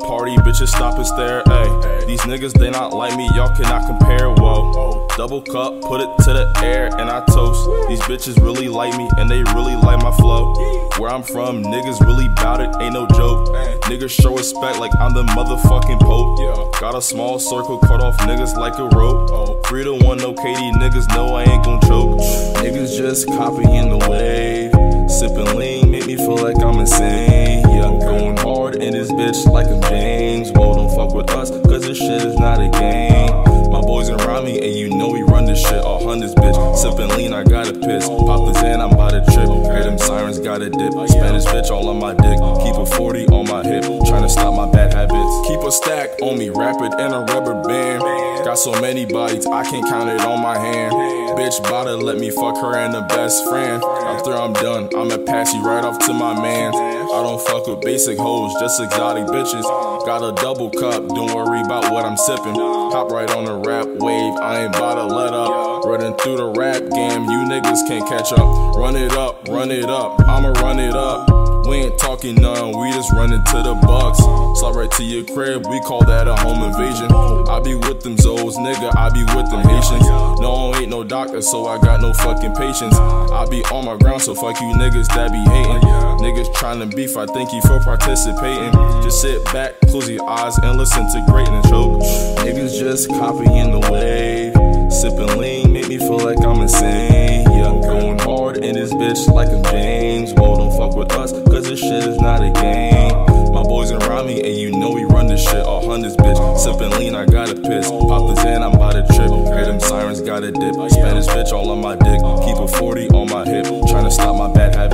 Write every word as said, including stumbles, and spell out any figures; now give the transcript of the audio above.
party, bitches stop and stare, ayy. These niggas, they not like me, y'all cannot compare, whoa. Double cup, put it to the air, and I toast. These bitches really like me, and they really like my flow. Where I'm from, niggas really bout it, ain't no joke. Niggas show respect like I'm the motherfucking Pope. Got a small circle, cut off niggas like a rope. Three to one, no K D, niggas know I ain't gon' choke. Niggas just copying the wave. Sippin' lean, make me feel like I'm insane. Yeah, I'm going hard in this bitch like I'm James. Whoa, don't fuck with us, cause this shit is not a game. My boys around me, and you know we run this shit. All hunt this bitch, sippin' lean, I gotta piss. Pop this in, I'm about to trip. Hear them sirens, gotta dip. Spanish bitch all on my dick. Keep a forty on my hip, tryna stop my bad habits. Keep a stack on me, wrap it in a rubber band. Got so many bodies, I can't count it on my hand. Bitch botta let me fuck her and the best friend. After I'm done, I'ma pass you right off to my man. I don't fuck with basic hoes, just exotic bitches. Got a double cup, don't worry about what I'm sipping. Hop right on the rap wave, I ain't bout to let up. Running through the rap game, you niggas can't catch up. Run it up, run it up, I'ma run it up. We ain't talking none, we just running to the bucks. Slide right to your crib, we call that a home invasion. I be with them Zoes, nigga, I be with them Haitians. No, I ain't no doctor, so I got no fucking patience. I be on my ground, so fuck you niggas that be hating. Niggas tryna beef, I thank you for participating. Just sit back, close your eyes, and listen to greatness, choke. Niggas just copying the wave. Sippin' lean, make me feel like I'm insane. Yeah, I'm going hard in this bitch like I'm James. Whoa, don't fuck with us, cause this shit is not a game. My boys around me, and you know we run this shit. All hunt this bitch, sippin' lean, I gotta piss. Pop this in, I'm about to trip. Hear them sirens, gotta dip. Spanish bitch all on my dick. Keep a forty on my hip, tryna stop my bad habits.